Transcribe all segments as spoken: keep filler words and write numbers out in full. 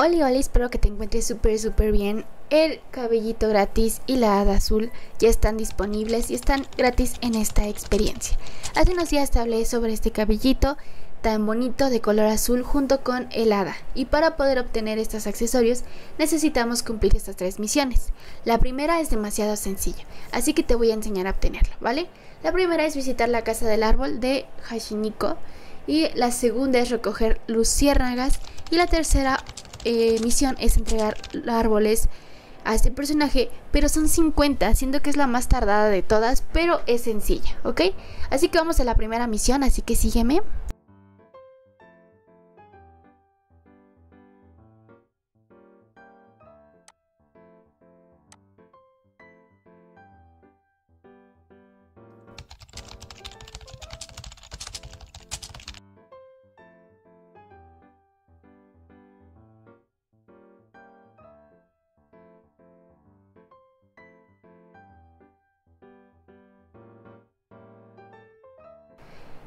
Oli, oli, espero que te encuentres súper, súper bien. El cabellito gratis y la hada azul ya están disponibles y están gratis en esta experiencia. Hace unos días te hablé sobre este cabellito tan bonito de color azul junto con el hada. Y para poder obtener estos accesorios necesitamos cumplir estas tres misiones. La primera es demasiado sencilla, así que te voy a enseñar a obtenerla, ¿vale? La primera es visitar la casa del árbol de Hashiniko. Y la segunda es recoger luciérnagas. Y la tercera Eh, misión es entregar árboles a este personaje, pero son cincuenta, siendo que es la más tardada de todas, pero es sencilla, ¿ok? Así que vamos a la primera misión, así que sígueme.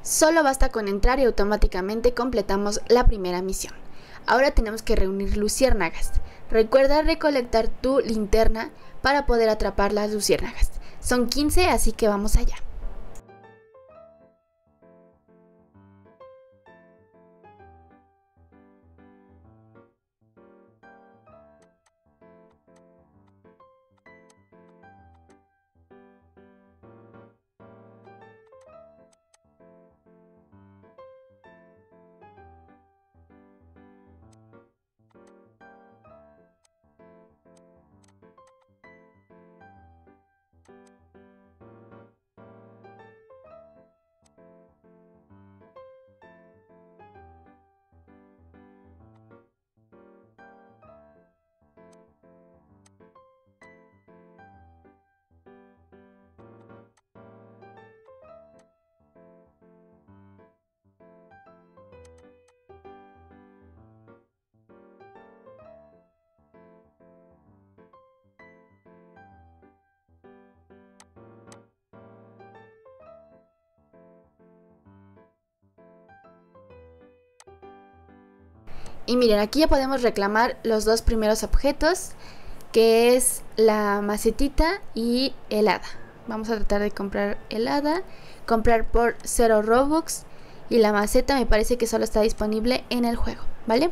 Solo basta con entrar y automáticamente completamos la primera misión. Ahora tenemos que reunir luciérnagas. Recuerda recolectar tu linterna para poder atrapar las luciérnagas. Son quince, así que vamos allá. Y miren, aquí ya podemos reclamar los dos primeros objetos, que es la macetita y el hada. Vamos a tratar de comprar el hada, comprar por cero Robux, y la maceta me parece que solo está disponible en el juego, ¿vale?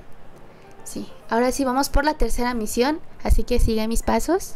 Sí, ahora sí vamos por la tercera misión, así que sigue mis pasos.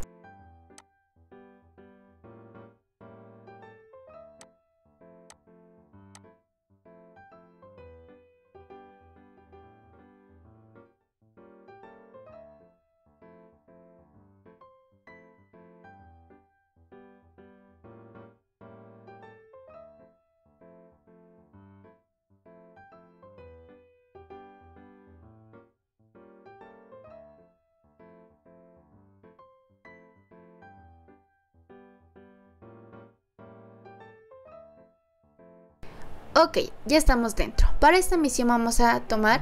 Ok, ya estamos dentro. Para esta misión vamos a tomar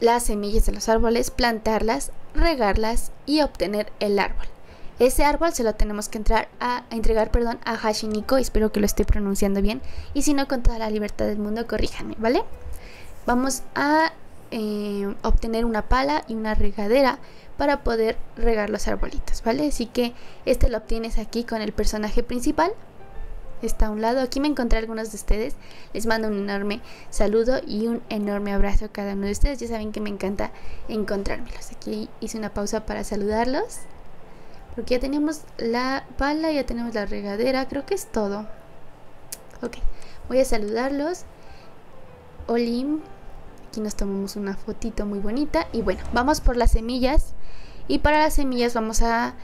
las semillas de los árboles, plantarlas, regarlas y obtener el árbol. Ese árbol se lo tenemos que entrar a, a entregar perdón, a Hashiniko, espero que lo esté pronunciando bien. Y si no, con toda la libertad del mundo, corríjanme, ¿vale? Vamos a eh, obtener una pala y una regadera para poder regar los arbolitos, ¿vale? Así que este lo obtienes aquí con el personaje principal. Está a un lado, aquí me encontré a algunos de ustedes, les mando un enorme saludo y un enorme abrazo a cada uno de ustedes, ya saben que me encanta encontrármelos. Aquí hice una pausa para saludarlos, porque ya tenemos la pala, ya tenemos la regadera, creo que es todo. Ok, voy a saludarlos. Oli, aquí nos tomamos una fotito muy bonita y bueno, vamos por las semillas y para las semillas vamos a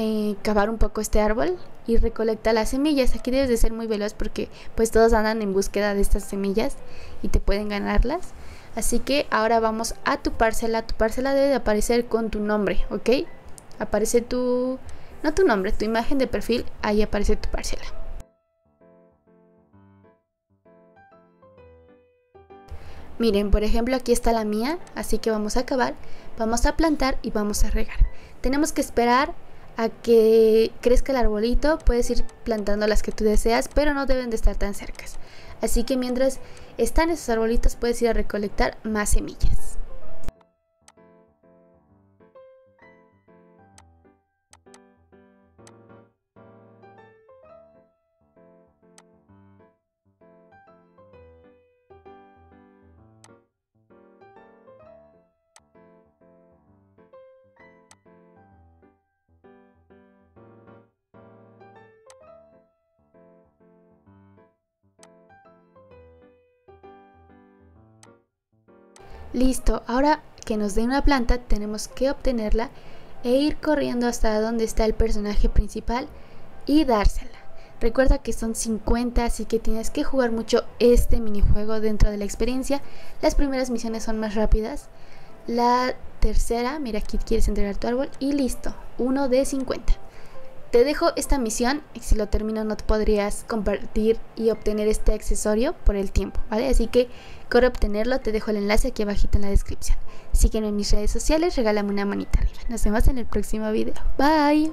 Eh, cavar un poco este árbol y recolecta las semillas. Aquí debes de ser muy veloz porque pues todos andan en búsqueda de estas semillas y te pueden ganarlas, así que ahora vamos a tu parcela. Tu parcela debe de aparecer con tu nombre, ¿ok? Aparece tu... no tu nombre, tu imagen de perfil, ahí aparece tu parcela. Miren, por ejemplo, aquí está la mía, así que vamos a cavar, vamos a plantar y vamos a regar. Tenemos que esperar a que crezca el arbolito, puedes ir plantando las que tú deseas, pero no deben de estar tan cercas. Así que mientras están esos arbolitos puedes ir a recolectar más semillas. Listo, ahora que nos den una planta tenemos que obtenerla e ir corriendo hasta donde está el personaje principal y dársela. Recuerda que son cincuenta, así que tienes que jugar mucho este minijuego dentro de la experiencia. Las primeras misiones son más rápidas. La tercera, mira, aquí quieres entregar tu árbol y listo, uno de cincuenta. Te dejo esta misión, si lo termino no te podrías compartir y obtener este accesorio por el tiempo, ¿vale? Así que corre a obtenerlo, te dejo el enlace aquí abajito en la descripción. Sígueme en mis redes sociales, regálame una manita arriba. Nos vemos en el próximo video. Bye.